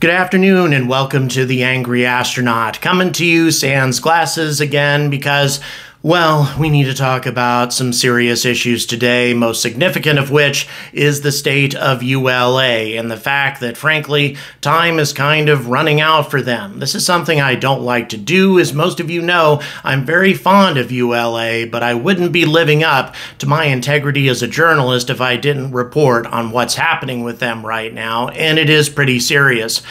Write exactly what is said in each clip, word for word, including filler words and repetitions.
Good afternoon and welcome to the Angry Astronaut, coming to you sans glasses again because, well, we need to talk about some serious issues today, most significant of which is the state of U L A and the fact that, frankly, time is kind of running out for them. This is something I don't like to do. As most of you know, I'm very fond of U L A, but I wouldn't be living up to my integrity as a journalist if I didn't report on what's happening with them right now, and it is pretty serious.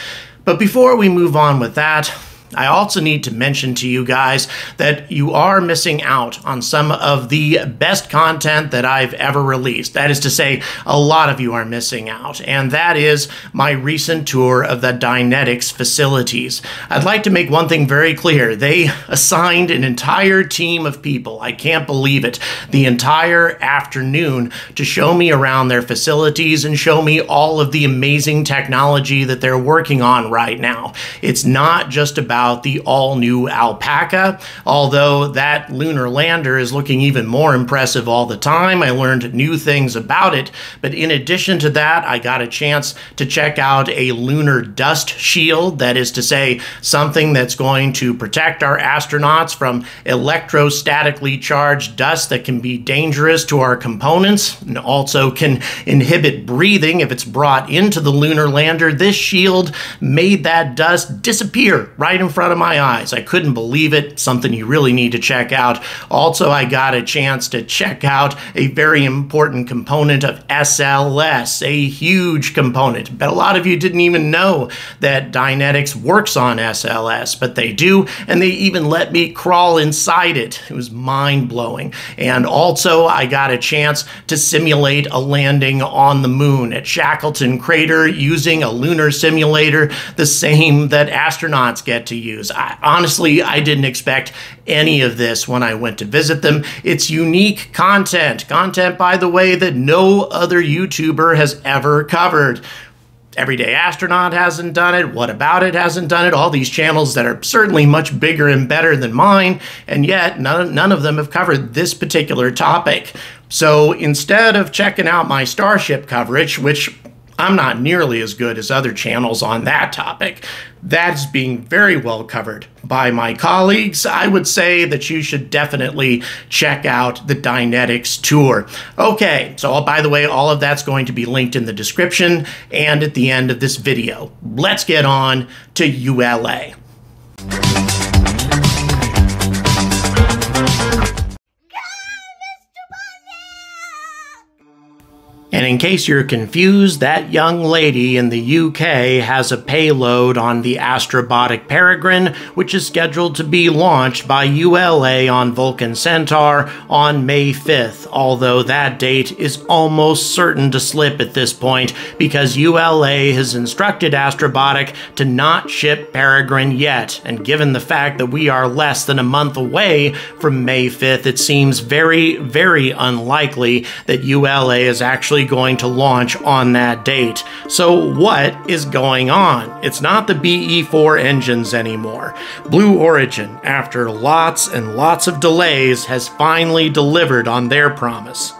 But before we move on with that, I also need to mention to you guys that you are missing out on some of the best content that I've ever released. That is to say, a lot of you are missing out, and that is my recent tour of the Dynetics facilities. I'd like to make one thing very clear. They assigned an entire team of people, I can't believe it, the entire afternoon to show me around their facilities and show me all of the amazing technology that they're working on right now. It's not just about the all-new Alpaca, although that lunar lander is looking even more impressive all the time. I learned new things about it, but in addition to that, I got a chance to check out a lunar dust shield, that is to say, something that's going to protect our astronauts from electrostatically charged dust that can be dangerous to our components and also can inhibit breathing if it's brought into the lunar lander. This shield made that dust disappear right in in front of my eyes. I couldn't believe it. Something you really need to check out. Also, I got a chance to check out a very important component of S L S, a huge component. But a lot of you didn't even know that Dynetics works on S L S, but they do, and they even let me crawl inside it. It was mind-blowing. And also, I got a chance to simulate a landing on the moon at Shackleton Crater using a lunar simulator, the same that astronauts get to use. I, honestly, I didn't expect any of this when I went to visit them. It's unique content. Content, by the way, that no other YouTuber has ever covered. Everyday Astronaut hasn't done it. What About It hasn't done it. All these channels that are certainly much bigger and better than mine, and yet none, none of them have covered this particular topic. So instead of checking out my Starship coverage, which I'm not nearly as good as other channels on that topic, that's being very well covered by my colleagues. I would say that you should definitely check out the Dynetics tour. Okay, so by the way, all of that's going to be linked in the description and at the end of this video. Let's get on to U L A. And in case you're confused, that young lady in the U K has a payload on the Astrobotic Peregrine, which is scheduled to be launched by U L A on Vulcan Centaur on May fifth, although that date is almost certain to slip at this point because U L A has instructed Astrobotic to not ship Peregrine yet, and given the fact that we are less than a month away from May fifth, it seems very, very unlikely that U L A is actually going to launch on that date. So what is going on? It's not the B E four engines anymore. Blue Origin, after lots and lots of delays, has finally delivered on their promise.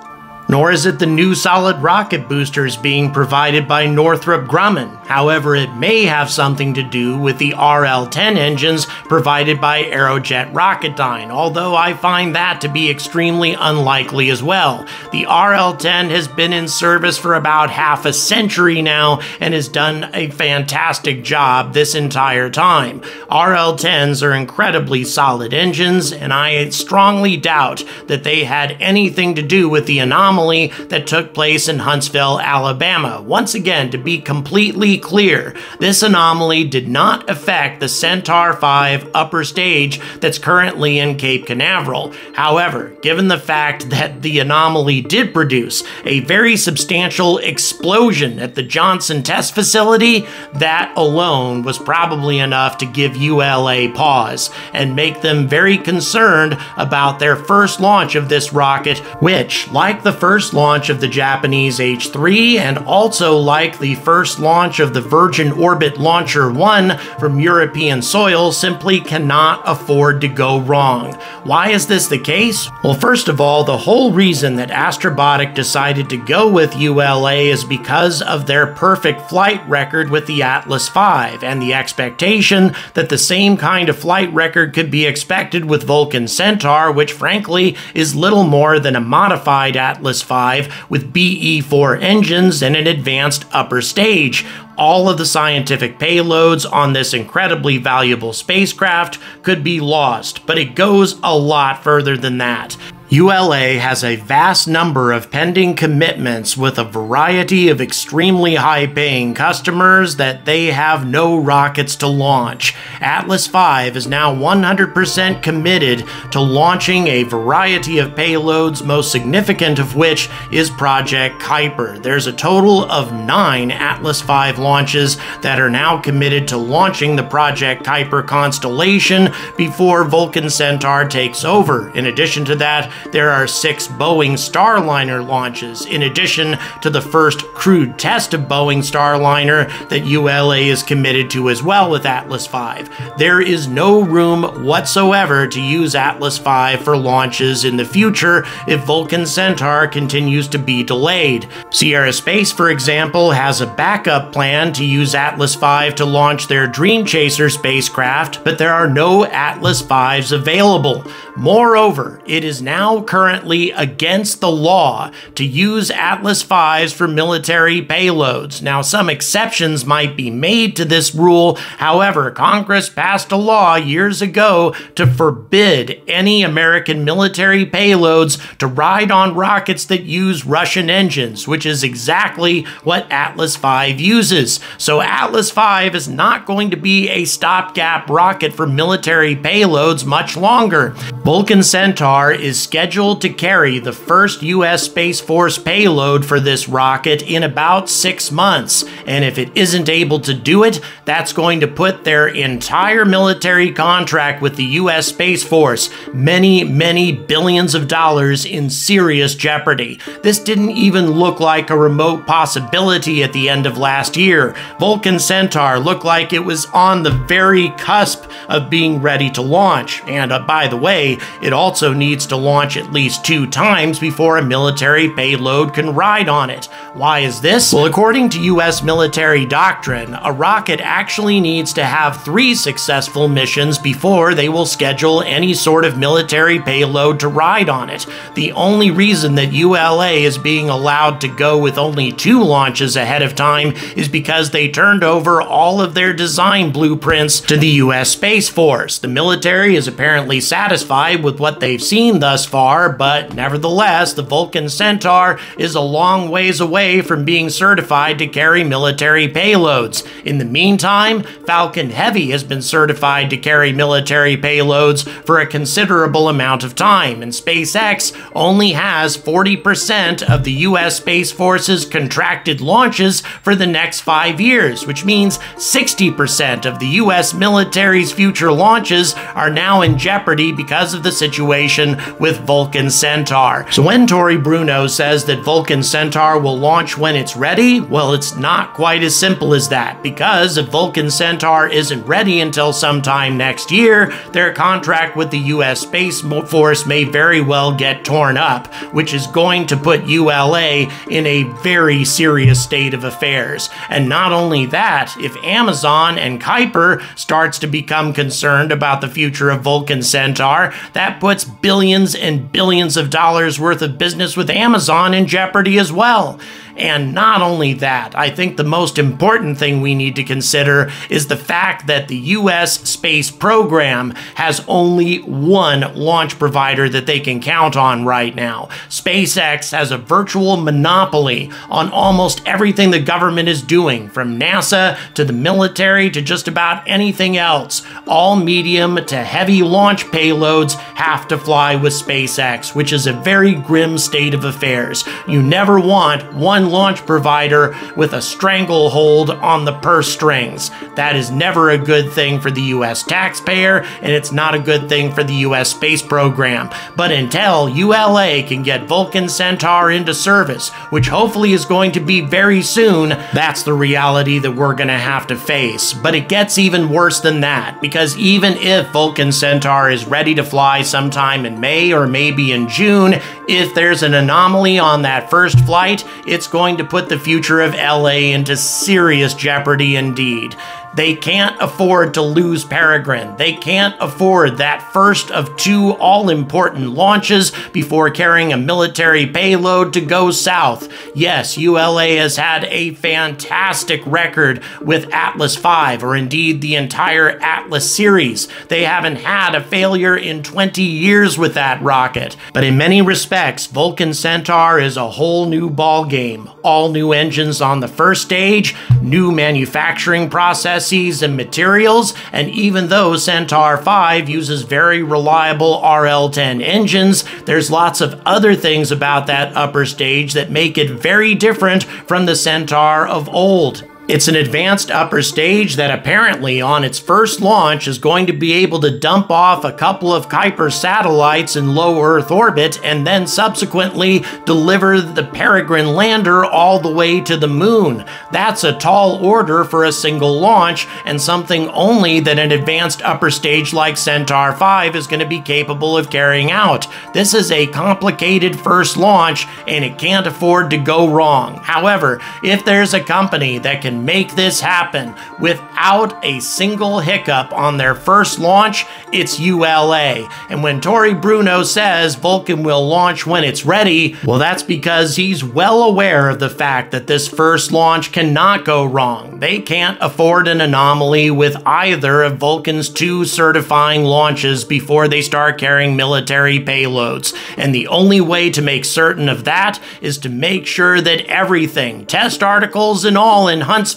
Nor is it the new solid rocket boosters being provided by Northrop Grumman. However, it may have something to do with the R L ten engines provided by Aerojet Rocketdyne, although I find that to be extremely unlikely as well. The R L ten has been in service for about half a century now and has done a fantastic job this entire time. R L tens are incredibly solid engines, and I strongly doubt that they had anything to do with the anomaly that took place in Huntsville, Alabama. Once again, to be completely clear, this anomaly did not affect the Centaur five upper stage that's currently in Cape Canaveral. However, given the fact that the anomaly did produce a very substantial explosion at the Johnson test facility, that alone was probably enough to give U L A pause and make them very concerned about their first launch of this rocket, which, like the first first launch of the Japanese H three and also like the first launch of the Virgin Orbit Launcher one from European soil, simply cannot afford to go wrong. Why is this the case? Well, first of all, the whole reason that Astrobotic decided to go with U L A is because of their perfect flight record with the Atlas five and the expectation that the same kind of flight record could be expected with Vulcan Centaur, which frankly is little more than a modified Atlas five with B E four engines and an advanced upper stage. All of the scientific payloads on this incredibly valuable spacecraft could be lost, but it goes a lot further than that. U L A has a vast number of pending commitments with a variety of extremely high-paying customers that they have no rockets to launch. Atlas five is now one hundred percent committed to launching a variety of payloads, most significant of which is Project Kuiper. There's a total of nine Atlas five launches that are now committed to launching the Project Kuiper constellation before Vulcan Centaur takes over. In addition to that, there are six Boeing Starliner launches, in addition to the first crewed test of Boeing Starliner that U L A is committed to as well with Atlas five. There is no room whatsoever to use Atlas five for launches in the future if Vulcan Centaur continues to be delayed. Sierra Space, for example, has a backup plan to use Atlas five to launch their Dream Chaser spacecraft, but there are no Atlas fives available. Moreover, it is now now currently against the law to use Atlas fives for military payloads. Now, some exceptions might be made to this rule. However, Congress passed a law years ago to forbid any American military payloads to ride on rockets that use Russian engines, which is exactly what Atlas five uses. So Atlas five is not going to be a stopgap rocket for military payloads much longer. Vulcan Centaur is scheduled to carry the first U S Space Force payload for this rocket in about six months, and if it isn't able to do it, that's going to put their entire military contract with the U S Space Force, many, many billions of dollars, in serious jeopardy. This didn't even look like a remote possibility at the end of last year. Vulcan Centaur looked like it was on the very cusp of being ready to launch, and uh, by the way, it also needs to launch at least two times before a military payload can ride on it. Why is this? Well, according to U S military doctrine, a rocket actually needs to have three successful missions before they will schedule any sort of military payload to ride on it. The only reason that U L A is being allowed to go with only two launches ahead of time is because they turned over all of their design blueprints to the U S Space Force. The military is apparently satisfied with what they've seen thus far, but nevertheless, the Vulcan Centaur is a long ways away from being certified to carry military payloads. In the meantime, Falcon Heavy has been certified to carry military payloads for a considerable amount of time, and SpaceX only has forty percent of the U S Space Force's contracted launches for the next five years, which means sixty percent of the U S military's future launches are now in jeopardy because of the situation with Vulcan Centaur. So when Tory Bruno says that Vulcan Centaur will launch when it's ready, well, it's not quite as simple as that, because if Vulcan Centaur isn't ready until sometime next year, their contract with the U S Space Force may very well get torn up, which is going to put U L A in a very serious state of affairs. And not only that, if Amazon and Kuiper starts to become concerned about the future of Vulcan Centaur, that puts billions and billions of dollars worth of business with Amazon in jeopardy as well. And not only that, I think the most important thing we need to consider is the fact that the U S space program has only one launch provider that they can count on right now. SpaceX has a virtual monopoly on almost everything the government is doing, from NASA to the military to just about anything else. All medium to heavy launch payloads have to fly with SpaceX, which is a very grim state of affairs. You never want one launch provider with a stranglehold on the purse strings. That is never a good thing for the U S taxpayer, and it's not a good thing for the U S space program. But until U L A can get Vulcan Centaur into service, which hopefully is going to be very soon, that's the reality that we're going to have to face. But it gets even worse than that, because even if Vulcan Centaur is ready to fly sometime in May or maybe in June, if there's an anomaly on that first flight, it's going to put the future of L A into serious jeopardy indeed. They can't afford to lose Peregrine. They can't afford that first of two all-important launches before carrying a military payload to go south. Yes, U L A has had a fantastic record with Atlas five, or indeed the entire Atlas series. They haven't had a failure in twenty years with that rocket. But in many respects, Vulcan Centaur is a whole new ballgame. All new engines on the first stage, new manufacturing process, and materials, and even though Centaur five uses very reliable R L ten engines, there's lots of other things about that upper stage that make it very different from the Centaur of old. It's an advanced upper stage that apparently on its first launch is going to be able to dump off a couple of Kuiper satellites in low Earth orbit and then subsequently deliver the Peregrine lander all the way to the moon. That's a tall order for a single launch, and something only that an advanced upper stage like Centaur five is going to be capable of carrying out. This is a complicated first launch, and it can't afford to go wrong. However, if there's a company that can make this happen without a single hiccup on their first launch, it's U L A. And when Tory Bruno says Vulcan will launch when it's ready, well, that's because he's well aware of the fact that this first launch cannot go wrong. They can't afford an anomaly with either of Vulcan's two certifying launches before they start carrying military payloads. And the only way to make certain of that is to make sure that everything, test articles and all in Huntsville,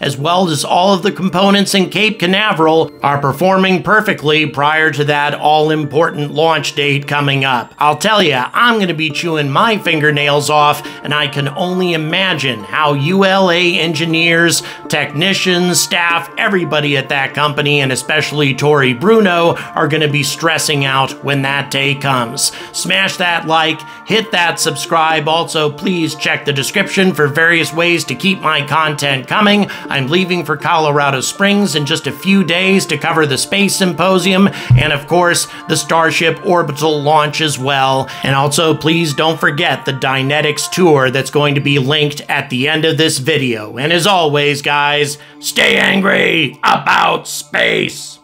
as well as all of the components in Cape Canaveral, are performing perfectly prior to that all-important launch date coming up. I'll tell you, I'm going to be chewing my fingernails off, and I can only imagine how U L A engineers, technicians, staff, everybody at that company, and especially Tory Bruno, are going to be stressing out when that day comes. Smash that like, hit that subscribe. Also, please check the description for various ways to keep my content coming. I'm leaving for Colorado Springs in just a few days to cover the Space Symposium and, of course, the Starship orbital launch as well. And also, please don't forget the Dynetics tour that's going to be linked at the end of this video. And as always, guys, stay angry about space!